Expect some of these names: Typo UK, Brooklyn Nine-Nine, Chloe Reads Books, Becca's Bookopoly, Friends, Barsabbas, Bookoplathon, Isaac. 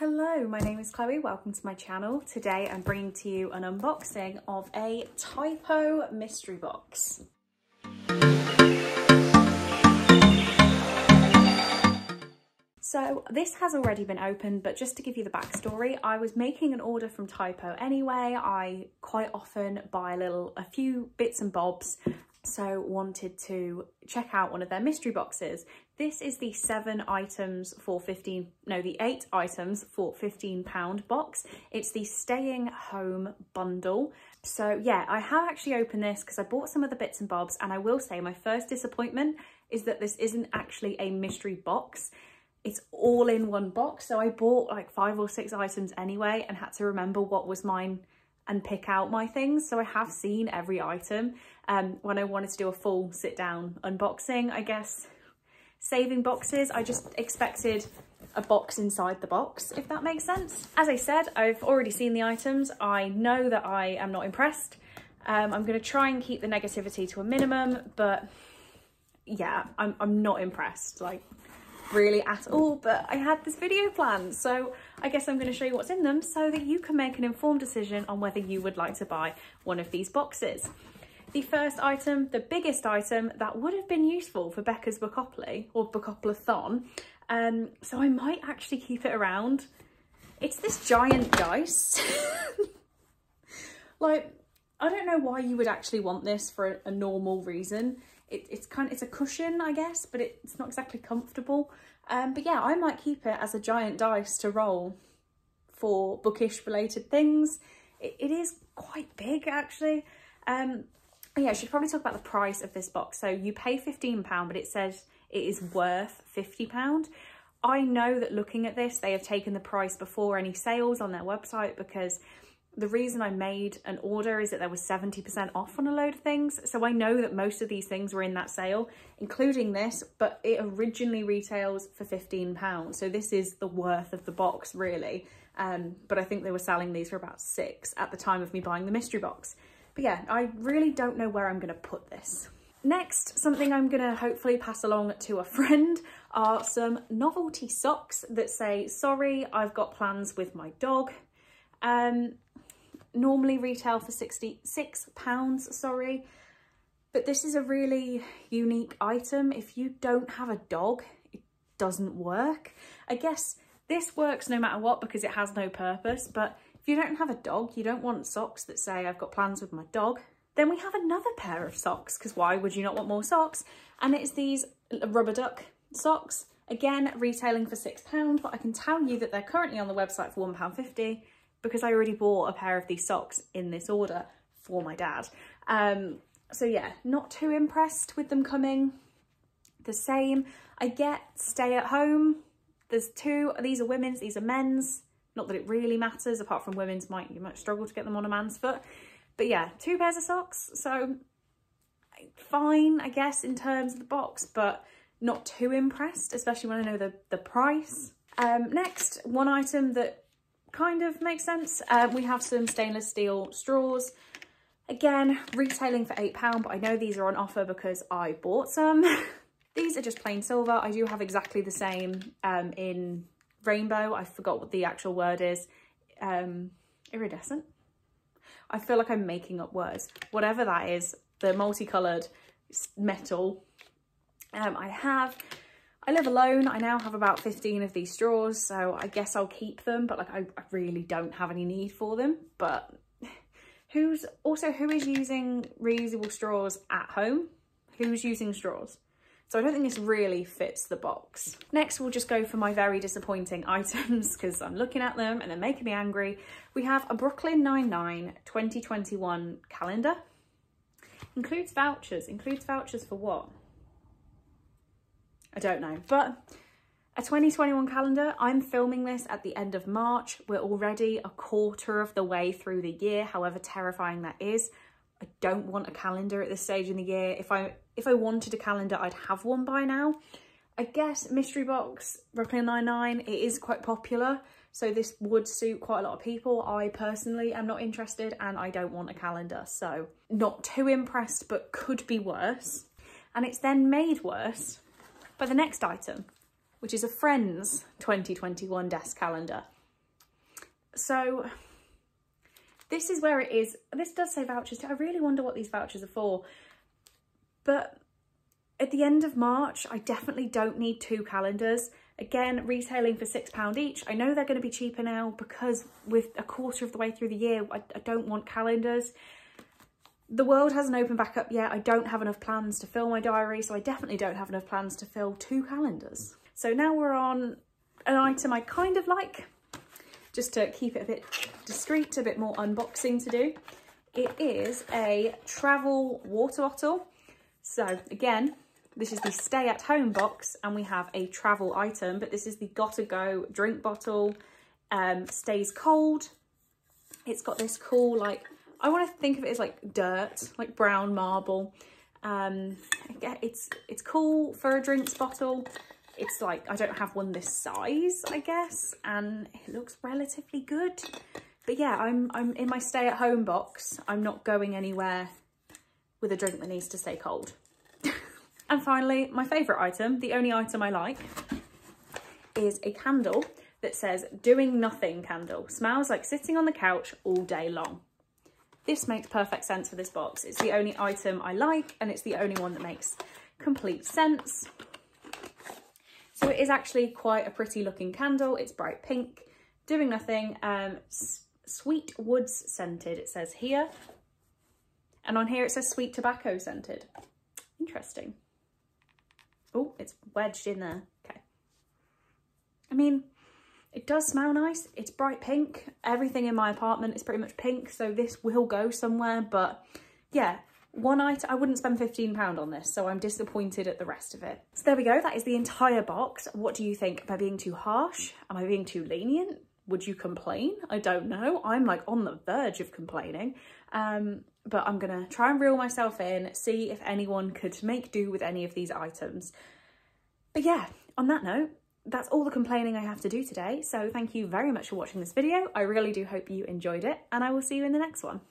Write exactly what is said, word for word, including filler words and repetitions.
Hello, my name is Chloe, welcome to my channel. Today I'm bringing to you an unboxing of a Typo mystery box. So this has already been opened, but just to give you the backstory, I was making an order from Typo anyway. I quite often buy a little, a few bits and bobs, so wanted to check out one of their mystery boxes. This is the seven items for fifteen, no, the eight items for fifteen pound box. It's the Staying Home bundle. So yeah, I have actually opened this because I bought some of the bits and bobs, and I will say my first disappointment is that this isn't actually a mystery box. It's all in one box. So I bought like five or six items anyway and had to remember what was mine and pick out my things. So I have seen every item. Um, when I wanted to do a full sit down unboxing, I guess, saving boxes, I just expected a box inside the box, if that makes sense. As I said, I've already seen the items. I know that I am not impressed. Um, I'm gonna try and keep the negativity to a minimum, but yeah, I'm, I'm not impressed. Like, really at all, but I had this video planned, so I guess I'm going to show you what's in them so that you can make an informed decision on whether you would like to buy one of these boxes. The first item, the biggest item that would have been useful for Becca's Bookopoly or Bookoplathon, um, so I might actually keep it around. It's this giant dice. Like, I don't know why you would actually want this for a, a normal reason. It, it's kind of, it's a cushion, I guess, but it, it's not exactly comfortable. Um, but yeah, I might keep it as a giant dice to roll for bookish related things. It, it is quite big, actually. Um, yeah, I should probably talk about the price of this box. So you pay fifteen pounds, but it says it is worth fifty pounds. I know that looking at this, they have taken the price before any sales on their website, because the reason I made an order is that there was seventy percent off on a load of things. So I know that most of these things were in that sale, including this, but it originally retails for fifteen pounds. So this is the worth of the box, really. Um, but I think they were selling these for about six at the time of me buying the mystery box. But yeah, I really don't know where I'm gonna put this. Next, something I'm gonna hopefully pass along to a friend are some novelty socks that say, sorry, I've got plans with my dog. Um, normally retail for sixty-six pounds, sorry, but this is a really unique item. If you don't have a dog, it doesn't work. I guess this works no matter what because it has no purpose, but if you don't have a dog, you don't want socks that say I've got plans with my dog. Then we have another pair of socks, because why would you not want more socks? And it's these rubber duck socks, again retailing for six pounds, but I can tell you that they're currently on the website for one pound fifty. Because I already bought a pair of these socks in this order for my dad. Um, so yeah, not too impressed with them coming the same. I get stay at home. There's two, these are women's, these are men's. Not that it really matters, apart from women's, might you might struggle to get them on a man's foot. But yeah, two pairs of socks. So fine, I guess, in terms of the box, but not too impressed, especially when I know the, the price. Um, next, one item that kind of makes sense. Um, we have some stainless steel straws, again retailing for eight pounds, but I know these are on offer because I bought some. These are just plain silver. I do have exactly the same um, in rainbow. I forgot what the actual word is. Um, iridescent? I feel like I'm making up words. Whatever that is, the multicoloured metal. Um, I have I live alone. I now have about fifteen of these straws, so I guess I'll keep them, but like I, I really don't have any need for them. But who's also who is using reusable straws at home? Who's using straws? So I don't think this really fits the box. Next, we'll just go for my very disappointing items, because I'm looking at them and they're making me angry. We have a Brooklyn Nine-Nine twenty twenty-one calendar. Includes vouchers. Includes vouchers for what? I don't know, but a twenty twenty-one calendar. I'm filming this at the end of March. We're already a quarter of the way through the year, however terrifying that is. I don't want a calendar at this stage in the year. If I if I wanted a calendar, I'd have one by now. I guess mystery box, Brooklyn Nine-Nine, it is quite popular, so this would suit quite a lot of people. I personally am not interested, and I don't want a calendar, so not too impressed, but could be worse. And it's then made worse by the next item, which is a Friends twenty twenty-one desk calendar. So this is where it is. This does say vouchers. I really wonder what these vouchers are for. But at the end of March, I definitely don't need two calendars. Again, retailing for six pounds each. I know they're going to be cheaper now because with a quarter of the way through the year, I, I don't want calendars. The world hasn't opened back up yet. I don't have enough plans to fill my diary, so I definitely don't have enough plans to fill two calendars. So now we're on an item I kind of like, just to keep it a bit discreet, a bit more unboxing to do. It is a travel water bottle. So again, this is the stay at home box and we have a travel item, but this is the gotta go drink bottle, um, stays cold. It's got this cool, like, I want to think of it as like dirt, like brown marble. Um, it's, it's cool for a drinks bottle. It's like, I don't have one this size, I guess, and it looks relatively good. But yeah, I'm, I'm in my stay at home box. I'm not going anywhere with a drink that needs to stay cold. And finally, my favourite item, the only item I like, is a candle that says doing nothing candle. Smells like sitting on the couch all day long. This makes perfect sense for this box. It's the only item I like and it's the only one that makes complete sense. So it is actually quite a pretty looking candle. It's bright pink, doing nothing, um, sweet woods scented, it says here. And on here it says sweet tobacco scented. Interesting. Oh, it's wedged in there. Okay. I mean, it does smell nice. It's bright pink. Everything in my apartment is pretty much pink, so this will go somewhere. But yeah, one item, I wouldn't spend fifteen pounds on this, so I'm disappointed at the rest of it. So there we go. That is the entire box. What do you think? Am I being too harsh? Am I being too lenient? Would you complain? I don't know. I'm like on the verge of complaining. Um, but I'm gonna try and reel myself in, see if anyone could make do with any of these items. But yeah, on that note, that's all the complaining I have to do today. So thank you very much for watching this video. I really do hope you enjoyed it and I will see you in the next one.